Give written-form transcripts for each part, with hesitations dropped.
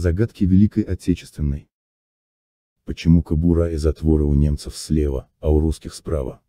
Загадки Великой Отечественной. Почему кобура и затворы у немцев слева, а у русских справа?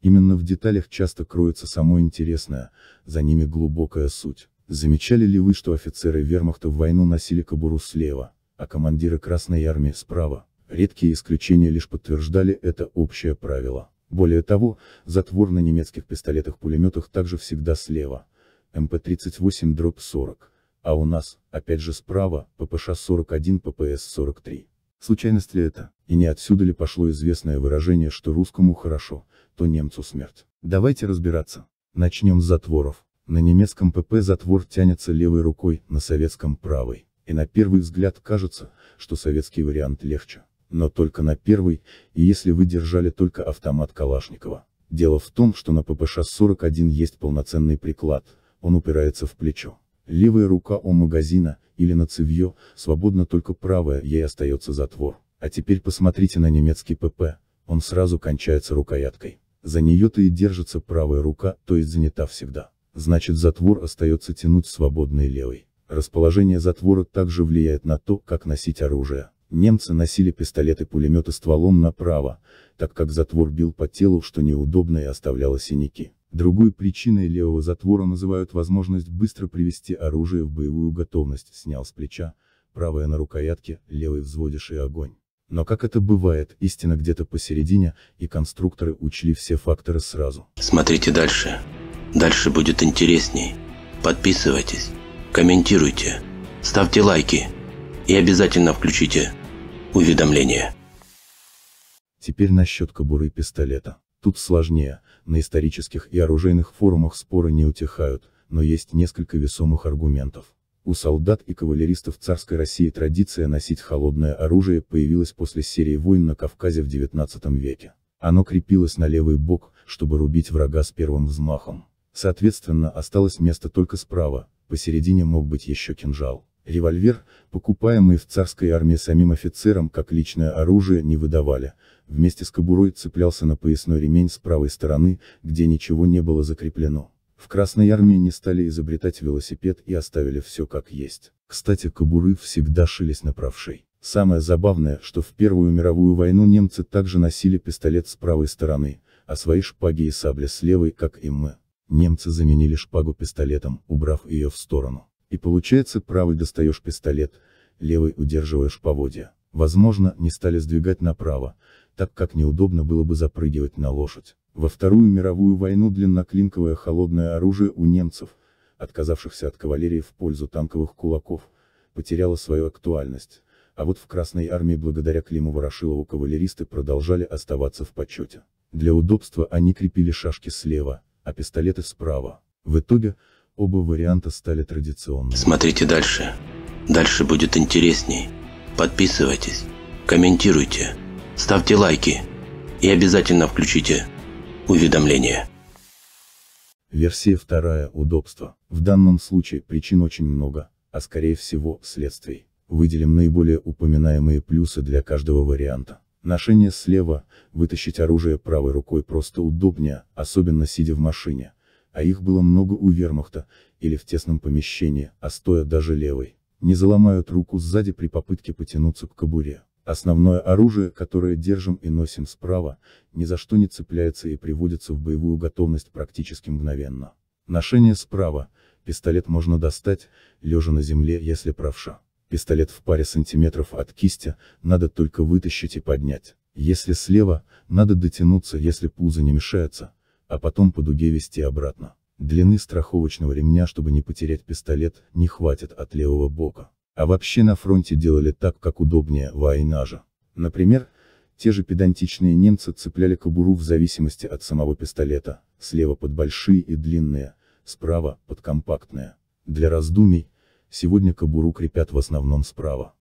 Именно в деталях часто кроется самое интересное, за ними глубокая суть. Замечали ли вы, что офицеры вермахта в войну носили кобуру слева, а командиры Красной Армии справа? Редкие исключения лишь подтверждали это общее правило. Более того, затвор на немецких пистолетах-пулеметах также всегда слева, МП-38/40, а у нас, опять же справа, ППШ-41, ППС-43. Случайность ли это? И не отсюда ли пошло известное выражение, что русскому хорошо, то немцу смерть? Давайте разбираться. Начнем с затворов. На немецком ПП затвор тянется левой рукой, на советском правой. И на первый взгляд кажется, что советский вариант легче. Но только на первый, и если вы держали только автомат Калашникова. Дело в том, что на ППШ-41 есть полноценный приклад, он упирается в плечо. Левая рука у магазина, или на цевье, свободна только правая, ей остается затвор. А теперь посмотрите на немецкий ПП, он сразу кончается рукояткой. За нее-то и держится правая рука, то есть занята всегда. Значит, затвор остается тянуть свободной левой. Расположение затвора также влияет на то, как носить оружие. Немцы носили пистолеты и пулеметы стволом направо, так как затвор бил по телу, что неудобно и оставляло синяки. Другой причиной левого затвора называют возможность быстро привести оружие в боевую готовность, снял с плеча, правая на рукоятке, левый взводишь и огонь. Но как это бывает, истина где-то посередине, и конструкторы учли все факторы сразу. Смотрите дальше. Дальше будет интересней. Подписывайтесь, комментируйте, ставьте лайки и обязательно включите уведомления. Теперь насчет кобуры пистолета. Тут сложнее, на исторических и оружейных форумах споры не утихают, но есть несколько весомых аргументов. У солдат и кавалеристов царской России традиция носить холодное оружие появилась после серии войн на Кавказе в XIX веке. Оно крепилось на левый бок, чтобы рубить врага с первым взмахом. Соответственно, осталось место только справа, посередине мог быть еще кинжал. Револьвер, покупаемый в царской армии самим офицерам как личное оружие, не выдавали, вместе с кобурой цеплялся на поясной ремень с правой стороны, где ничего не было закреплено. В Красной армии не стали изобретать велосипед и оставили все как есть. Кстати, кобуры всегда шились на правшей. Самое забавное, что в Первую мировую войну немцы также носили пистолет с правой стороны, а свои шпаги и сабли с левой, как и мы. Немцы заменили шпагу пистолетом, убрав ее в сторону. И получается, правой достаешь пистолет, левой удерживаешь поводья. Возможно, не стали сдвигать направо, так как неудобно было бы запрыгивать на лошадь. Во Вторую мировую войну длинноклинковое холодное оружие у немцев, отказавшихся от кавалерии в пользу танковых кулаков, потеряло свою актуальность, а вот в Красной армии благодаря Климу Ворошилову кавалеристы продолжали оставаться в почете. Для удобства они крепили шашки слева, а пистолеты справа. В итоге, оба варианта стали традиционными. Смотрите дальше. Дальше будет интересней. Подписывайтесь, комментируйте, ставьте лайки и обязательно включите уведомления. Версия вторая. Удобство. В данном случае причин очень много, а скорее всего следствий. Выделим наиболее упоминаемые плюсы для каждого варианта. Ношение слева, вытащить оружие правой рукой просто удобнее, особенно сидя в машине. А их было много у вермахта, или в тесном помещении, а стоя даже левой. Не заломают руку сзади при попытке потянуться к кобуре. Основное оружие, которое держим и носим справа, ни за что не цепляется и приводится в боевую готовность практически мгновенно. Ношение справа. Пистолет можно достать, лежа на земле, если правша. Пистолет в паре сантиметров от кисти, надо только вытащить и поднять. Если слева, надо дотянуться, если пузо не мешается, а потом по дуге вести обратно. Длины страховочного ремня, чтобы не потерять пистолет, не хватит от левого бока. А вообще на фронте делали так, как удобнее, война же. Например, те же педантичные немцы цепляли кобуру в зависимости от самого пистолета, слева под большие и длинные, справа под компактные. Для раздумий, сегодня кобуру крепят в основном справа.